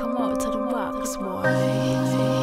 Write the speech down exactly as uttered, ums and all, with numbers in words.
come out to the box, boy.